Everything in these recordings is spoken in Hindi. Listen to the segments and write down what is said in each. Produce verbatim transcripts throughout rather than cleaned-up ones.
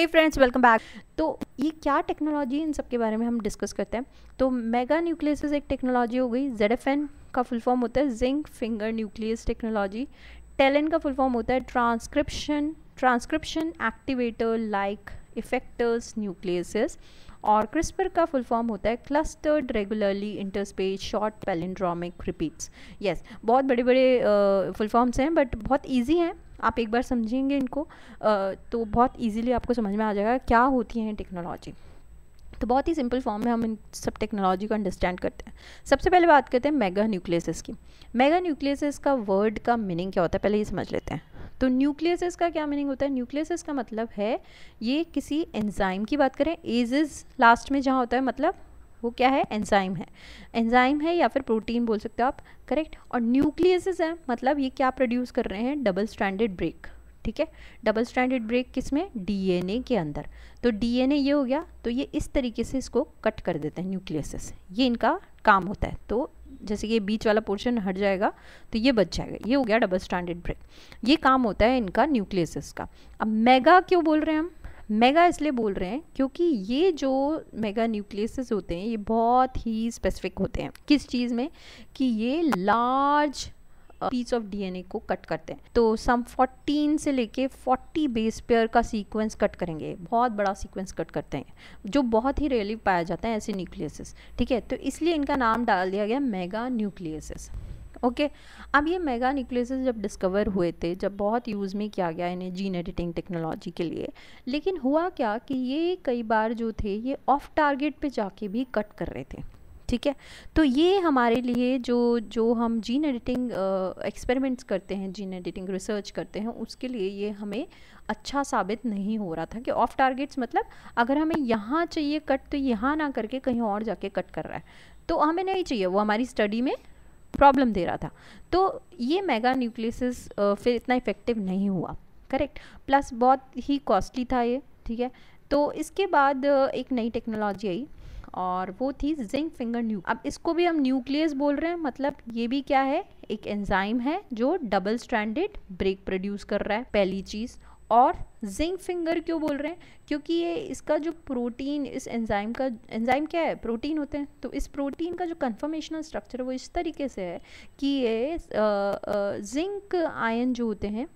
हे फ्रेंड्स, वेलकम बैक। तो ये क्या टेक्नोलॉजी, इन सब के बारे में हम डिस्कस करते हैं। तो मेगा न्यूक्लियसेस एक टेक्नोलॉजी हो गई। जेड एफ एन का फुल फॉर्म होता है zinc finger nucleus technology. TALEN का फुल फॉर्म होता है transcription transcription activator like effectors nucleases. और क्रिस्पर का फुल फॉर्म होता है clustered regularly interspace short palindromic repeats. Yes, बहुत बड़े बड़े फुल फॉर्म्स हैं, बट बहुत ईजी हैं। आप एक बार समझेंगे इनको तो बहुत इजीली आपको समझ में आ जाएगा क्या होती है टेक्नोलॉजी। तो बहुत ही सिंपल फॉर्म में हम इन सब टेक्नोलॉजी को अंडरस्टैंड करते हैं। सबसे पहले बात करते हैं मेगा न्यूक्लियसेस की। मेगा न्यूक्लियसेस का वर्ड का मीनिंग क्या होता है, पहले ये समझ लेते हैं। तो न्यूक्लियसेस का क्या मीनिंग होता है? न्यूक्लियसेस का मतलब है, ये किसी एंजाइम की बात करें, एजेस लास्ट में जहाँ होता है, मतलब वो क्या है? एंजाइम है एंजाइम है या फिर प्रोटीन बोल सकते हो आप, करेक्ट। और न्यूक्लियसेस है मतलब ये क्या प्रोड्यूस कर रहे हैं? Double stranded break. ठीक है, डबल स्ट्रैंडेड ब्रेक किसमें? डीएनए के अंदर। तो डीएनए ये हो गया, तो ये इस तरीके से इसको कट कर देते हैं न्यूक्लियसेस। ये इनका काम होता है। तो जैसे कि बीच वाला पोर्शन हट जाएगा तो ये बच जाएगा, ये हो गया डबल स्ट्रैंडेड ब्रेक। ये काम होता है इनका, न्यूक्लियसेस का। अब मेगा क्यों बोल रहे हैं हम? मेगा इसलिए बोल रहे हैं क्योंकि ये जो मेगा न्यूक्लियसेस होते हैं ये बहुत ही स्पेसिफिक होते हैं। किस चीज़ में? कि ये लार्ज पीस ऑफ डीएनए को कट करते हैं। तो सम फोर्टीन से लेके फोर्टी बेस पेयर का सीक्वेंस कट करेंगे, बहुत बड़ा सीक्वेंस कट करते हैं, जो बहुत ही रेयरली पाया जाता है ऐसे न्यूक्लियसेस। ठीक है, तो इसलिए इनका नाम डाल दिया गया मेगा न्यूक्लियसेस। ओके okay, अब ये मेगा न्यूक्लियसेस जब डिस्कवर हुए थे, जब बहुत यूज़ में किया गया इन्हें जीन एडिटिंग टेक्नोलॉजी के लिए, लेकिन हुआ क्या कि ये कई बार जो थे ये ऑफ टारगेट पे जाके भी कट कर रहे थे। ठीक है, तो ये हमारे लिए जो जो हम जीन एडिटिंग एक्सपेरिमेंट्स करते हैं, जीन एडिटिंग रिसर्च करते हैं, उसके लिए ये हमें अच्छा साबित नहीं हो रहा था। कि ऑफ टारगेट्स मतलब अगर हमें यहाँ चाहिए कट तो यहाँ ना करके कहीं और जाके कट कर रहा है, तो हमें नहीं चाहिए, वो हमारी स्टडी में प्रॉब्लम दे रहा था। तो ये मेगा न्यूक्लियसेस फिर इतना इफेक्टिव नहीं हुआ, करेक्ट। प्लस बहुत ही कॉस्टली था ये, ठीक है। तो इसके बाद एक नई टेक्नोलॉजी आई और वो थी जिंक फिंगर न्यूक्लियस। अब इसको भी हम न्यूक्लियस बोल रहे हैं, मतलब ये भी क्या है? एक एंजाइम है जो डबल स्ट्रैंडेड ब्रेक प्रोड्यूस कर रहा है, पहली चीज़। और जिंक फिंगर क्यों बोल रहे हैं? क्योंकि ये इसका जो प्रोटीन, इस एंजाइम का, एंजाइम क्या है? प्रोटीन होते हैं। तो इस प्रोटीन का जो कन्फर्मेशनल स्ट्रक्चर है वो इस तरीके से है कि ये जिंक आयन जो होते हैं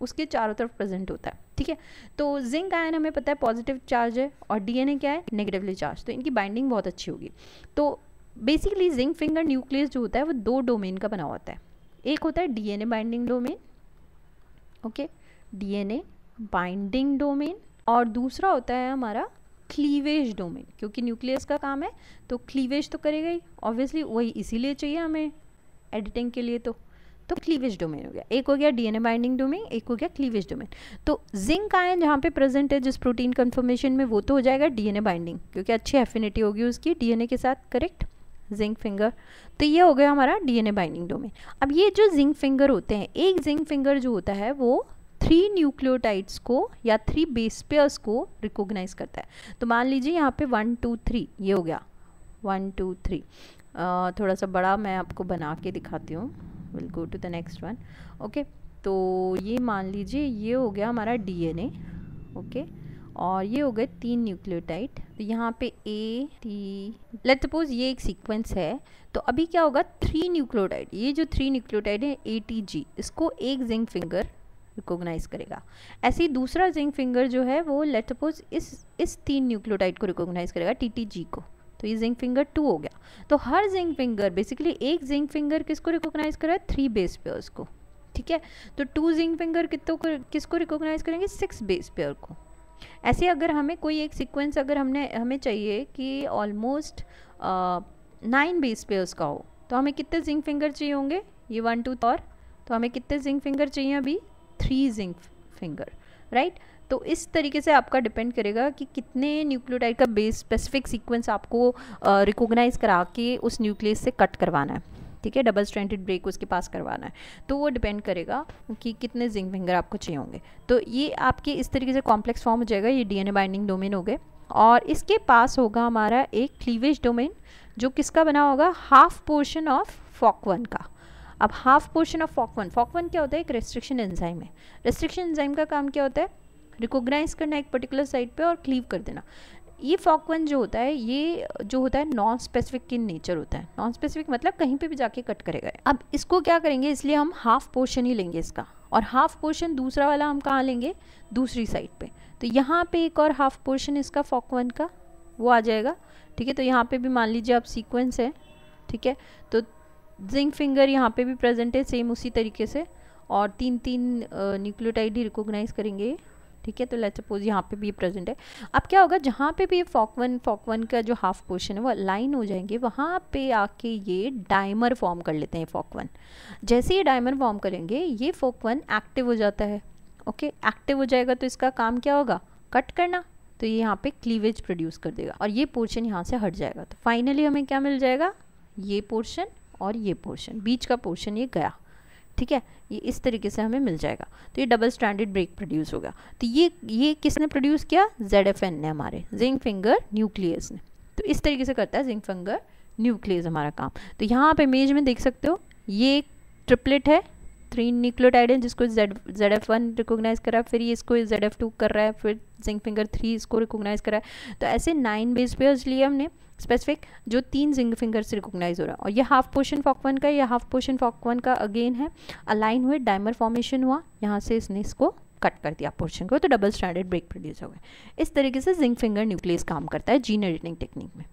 उसके चारों तरफ प्रेजेंट होता है। ठीक है, तो जिंक आयन हमें पता है पॉजिटिव चार्ज है और डीएनए क्या है? Negatively charge. तो इनकी बाइंडिंग बहुत अच्छी होगी। तो बेसिकली जिंक फिंगर न्यूक्लियस जो होता है वो दो डोमेन का बना होता है। एक होता है DNA binding domain, okay, DNA binding domain, और दूसरा होता है हमारा क्लीवेज डोमेन। क्योंकि न्यूक्लियस का काम है तो क्लीवेज तो करेगा ही, ऑब्वियसली वही इसीलिए चाहिए हमें एडिटिंग के लिए। तो तो क्लीवेज डोमेन हो गया, एक हो गया डीएनए बाइंडिंग डोमेन, एक हो गया क्लीवेज डोमेन। तो जिंक आयन जहाँ पे प्रेजेंट है जिस प्रोटीन कन्फर्मेशन में, वो तो हो जाएगा डीएनए बाइंडिंग, क्योंकि अच्छी एफिनिटी होगी उसकी डीएनए के साथ, करेक्ट, जिंक फिंगर। तो ये हो गया हमारा डीएनए बाइंडिंग डोमेन। अब ये जो जिंक फिंगर होते हैं, एक जिंक फिंगर जो होता है वो थ्री न्यूक्लियोटाइड्स को या थ्री बेस पेयर्स को रिकॉग्नाइज करता है। तो मान लीजिए यहाँ पे वन टू थ्री ये हो गया, वन टू थ्री थोड़ा सा बड़ा मैं आपको बना के दिखाती हूँ। Will go to the next one. Okay, तो ये मान लीजिए ये हो गया हमारा डीएनए, ओके, और ये हो गए तीन न्यूक्लियोटाइड। तो यहाँ पे ए टी, लेट्स सपोज ये एक सीक्वेंस है, तो अभी क्या होगा? थ्री न्यूक्लियोटाइड, ये जो थ्री न्यूक्लियोटाइड है ए टी जी, इसको एक जिंक फिंगर रिकॉग्नाइज करेगा। ऐसे ही दूसरा जिंक फिंगर जो है वो लेट्स सपोज इस इस तीन न्यूक्लियोटाइड को रिकॉग्नाइज करेगा, टीटीजी को। तो ये जिंक फिंगर टू हो गया। तो हर जिंक फिंगर, बेसिकली एक जिंक फिंगर किसको रिकॉग्नाइज कर रहा है? थ्री बेस पेयर्स को। ठीक है, तो टू जिंक फिंगर कितों को, किसको रिकॉग्नाइज करेंगे? सिक्स बेस पेयर को। ऐसे अगर हमें कोई एक सीक्वेंस अगर हमने हमें चाहिए कि ऑलमोस्ट नाइन बेस पेयर्स का हो, तो हमें कितने जिंक फिंगर चाहिए होंगे? ये वन टू और, तो हमें कितने जिंक फिंगर चाहिए? अभी थ्री जिंक फिंगर, राइट। तो इस तरीके से आपका डिपेंड करेगा कि कितने न्यूक्लियोटाइड का बेस स्पेसिफिक सीक्वेंस आपको रिकॉग्नाइज uh, करा के उस न्यूक्लियस से कट करवाना है। ठीक है, डबल स्ट्रैंडेड ब्रेक उसके पास करवाना है, तो वो डिपेंड करेगा कि कितने जिंक फिंगर आपको चाहिए होंगे। तो ये आपके इस तरीके से कॉम्प्लेक्स फॉर्म हो जाएगा। ये डीएनए बाइंडिंग डोमेन हो गए, और इसके पास होगा हमारा एक क्लीवेज डोमेन जो किसका बना होगा? Half portion of Fok one का। अब half portion of Fok one, Fok one क्या होता है? एक रेस्ट्रिक्शन एंजाइम है। रेस्ट्रिक्शन एंजाइम का काम क्या होता है? रिकोगनाइज करना एक पर्टिकुलर साइट पे और क्लीव कर देना। ये फॉक वन जो होता है ये जो होता है नॉन स्पेसिफिक इन नेचर होता है। नॉन स्पेसिफिक मतलब कहीं पे भी जाके कट करेगा। अब इसको क्या करेंगे, इसलिए हम हाफ पोर्शन ही लेंगे इसका, और हाफ पोर्शन दूसरा वाला हम कहाँ लेंगे, दूसरी साइड पे। तो यहाँ पे एक और हाफ पोर्शन इसका फॉक वन का वो आ जाएगा, ठीक है। तो यहाँ पे भी मान लीजिए आप सीक्वेंस है, ठीक है। तो जिंक फिंगर यहाँ पे भी प्रेजेंट है सेम उसी तरीके से, और तीन तीन न्यूक्लियोटाइड ही रिकोगनाइज करेंगे, ठीक है। तो लेट्स सपोज यहाँ पे भी ये प्रेजेंट है। अब क्या होगा, जहाँ पे भी ये फॉक वन फॉक वन का जो हाफ पोर्शन है वो लाइन हो जाएंगे, वहाँ पे आके ये डायमर फॉर्म कर लेते हैं फॉक वन। जैसे ये डायमर फॉर्म करेंगे ये फॉक वन एक्टिव हो जाता है, ओके। एक्टिव हो जाएगा तो इसका काम क्या होगा, कट करना। तो ये यहाँ पे क्लीवेज प्रोड्यूस कर देगा और ये पोर्शन यहाँ से हट जाएगा। तो फाइनली हमें क्या मिल जाएगा, ये पोर्शन और ये पोर्शन, बीच का पोर्शन ये गया, ठीक है। ये इस तरीके से हमें मिल जाएगा। तो ये डबल स्ट्रैंडेड ब्रेक प्रोड्यूस होगा। तो ये ये किसने प्रोड्यूस किया, Z F N ने, हमारे जिंक फिंगर न्यूक्लियस ने। तो इस तरीके से करता है जिंक फिंगर न्यूक्लियस हमारा काम। तो यहाँ आप इमेज में देख सकते हो ये ट्रिपलेट है, थ्री न्यूक्लियोटाइड है, जिसको Z Z F one recognise करा, फिर ये इसको जेड एफ टू कर रहा है, फिर जिंक फिंगर थ्री इसको रिकोगनाइज करा है। तो ऐसे नाइन बेस पेयर्स लिए हमने स्पेसिफिक, जो तीन जिंक फिंगर्स रिकोगनाइज हो रहा है। और ये हाफ पोर्शन फॉक वन का, ये हाफ पोर्शन फॉक वन का अगेन है, अलाइन हुए, डायमर फॉर्मेशन हुआ, यहाँ से इसने इसको कट कर दिया पोर्शन को। तो डबल स्ट्रैंडेड ब्रेक प्रोड्यूस हो गया। इस तरीके से जिंक फिंगर न्यूक्लियस काम करता है जीन एडिटिंग टेक्निक में।